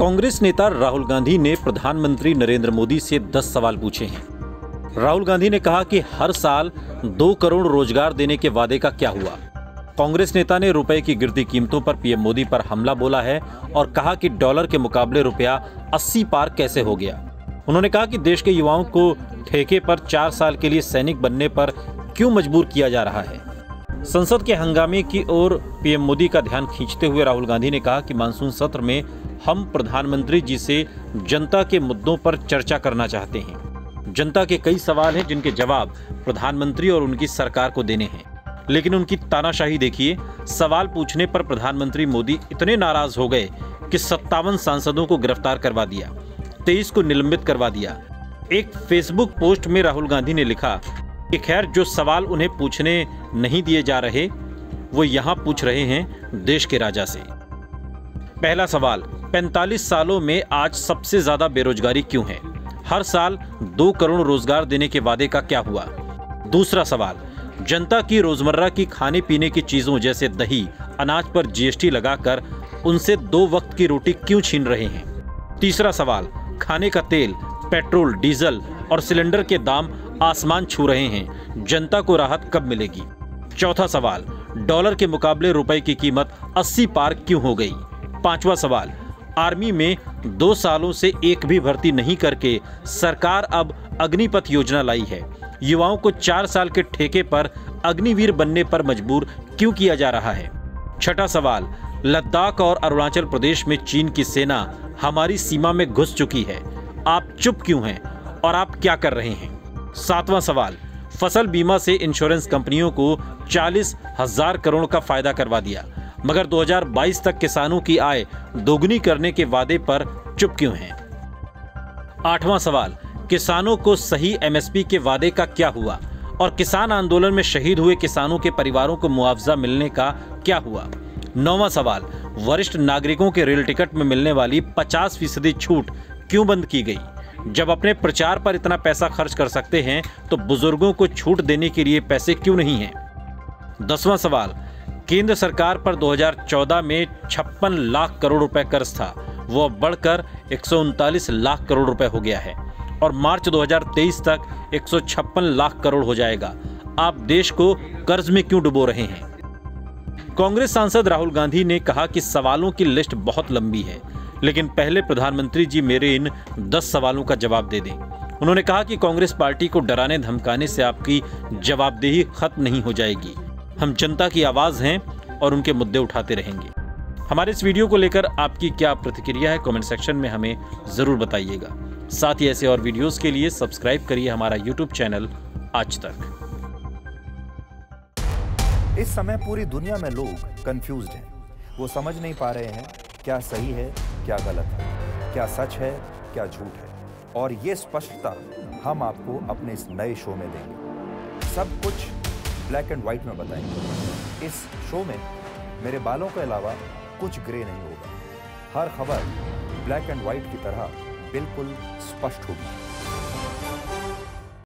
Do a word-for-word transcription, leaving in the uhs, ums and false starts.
कांग्रेस नेता राहुल गांधी ने प्रधानमंत्री नरेंद्र मोदी से दस सवाल पूछे हैं। राहुल गांधी ने कहा कि हर साल दो करोड़ रोजगार देने के वादे का क्या हुआ। कांग्रेस नेता ने रुपए की गिरती कीमतों पर पीएम मोदी पर हमला बोला है और कहा कि डॉलर के मुकाबले रुपया अस्सी पार कैसे हो गया। उन्होंने कहा कि देश के युवाओं को ठेके पर चार साल के लिए सैनिक बनने पर क्यों मजबूर किया जा रहा है। संसद के हंगामे की ओर पीएम मोदी का ध्यान खींचते हुए राहुल गांधी ने कहा कि मानसून सत्र में हम प्रधानमंत्री जी से जनता के मुद्दों पर चर्चा करना चाहते हैं। जनता के कई सवाल हैं जिनके जवाब प्रधानमंत्री और उनकी सरकार को देने हैं, लेकिन उनकी तानाशाही देखिए। सवाल पूछने पर प्रधानमंत्री मोदी इतने नाराज हो गए कि सत्तावन सांसदों को गिरफ्तार करवा दिया, तेईस को निलंबित करवा दिया। एक फेसबुक पोस्ट में राहुल गांधी ने लिखा कि खैर जो सवाल उन्हें पूछने नहीं दिए जा रहे वो यहाँ पूछ रहे हैं देश के राजा से। पहला सवाल, पैंतालीस सालों में आज सबसे ज्यादा बेरोजगारी क्यों है? हर साल दो करोड़ रोजगार देने के वादे का क्या हुआ? दूसरा सवाल, जनता की रोजमर्रा की खाने पीने की चीजों जैसे दही अनाज पर जीएसटी लगाकर उनसे दो वक्त की रोटी क्यों छीन रहे हैं? तीसरा सवाल, खाने का तेल पेट्रोल डीजल और सिलेंडर के दाम आसमान छू रहे हैं, जनता को राहत कब मिलेगी? चौथा सवाल, डॉलर के मुकाबले रुपए की कीमत अस्सी पार क्यों हो गई? पांचवा सवाल, आर्मी में दो सालों से एक भी भर्ती नहीं करके सरकार अब अग्निपथ योजना लाई है, युवाओं को चार साल के ठेके पर अग्निवीर बनने पर मजबूर क्यों किया जा रहा है? छठा सवाल, लद्दाख और अरुणाचल प्रदेश में चीन की सेना हमारी सीमा में घुस चुकी है, आप चुप क्यों हैं और आप क्या कर रहे हैं? सातवां सवाल, फसल बीमा से इंश्योरेंस कंपनियों को चालीस हजार करोड़ का फायदा करवा दिया, मगर दो हज़ार बाईस तक किसानों की आय दोगुनी करने के वादे पर चुप क्यों हैं? आठवां सवाल, किसानों को सही एमएसपी के वादे का क्या हुआ और किसान आंदोलन में शहीद हुए किसानों के परिवारों को मुआवजा मिलने का क्या हुआ? नौवां सवाल, वरिष्ठ नागरिकों के रेल टिकट में मिलने वाली पचास फीसदी छूट क्यों बंद की गई? जब अपने प्रचार पर इतना पैसा खर्च कर सकते हैं तो बुजुर्गों को छूट देने के लिए पैसे क्यों नहीं हैं? दसवां सवाल, केंद्र सरकार पर दो हज़ार चौदह में छप्पन लाख करोड़ रुपए कर्ज था, वो बढ़कर एक सौ उनतालीस लाख करोड़ रुपए हो गया है और मार्च दो हज़ार तेईस तक एक सौ छप्पन लाख करोड़ हो जाएगा। आप देश को कर्ज में क्यों डुबो रहे हैं? कांग्रेस सांसद राहुल गांधी ने कहा कि सवालों की लिस्ट बहुत लंबी है, लेकिन पहले प्रधानमंत्री जी मेरे इन दस सवालों का जवाब दे दें। उन्होंने कहा कि कांग्रेस पार्टी को डराने धमकाने से आपकी जवाबदेही खत्म नहीं हो जाएगी, हम जनता की आवाज़ हैं और उनके मुद्दे उठाते रहेंगे। हमारे इस वीडियो को लेकर आपकी क्या प्रतिक्रिया है कमेंट सेक्शन में हमें ज़रूर बताइएगा। साथ ही ऐसे और वीडियोस के लिए सब्सक्राइब करिए हमारा यूट्यूब चैनल आज तक। इस समय पूरी दुनिया में लोग कंफ्यूज्ड हैं, वो समझ नहीं पा रहे हैं क्या सही है क्या गलत है, क्या सच है क्या झूठ है, और ये स्पष्टता हम आपको अपने इस नए शो में देंगे। सब कुछ ब्लैक एंड वाइट में बताएंगे। इस शो में मेरे बालों के अलावा कुछ ग्रे नहीं होगा, हर खबर ब्लैक एंड वाइट की तरह बिल्कुल स्पष्ट होगी।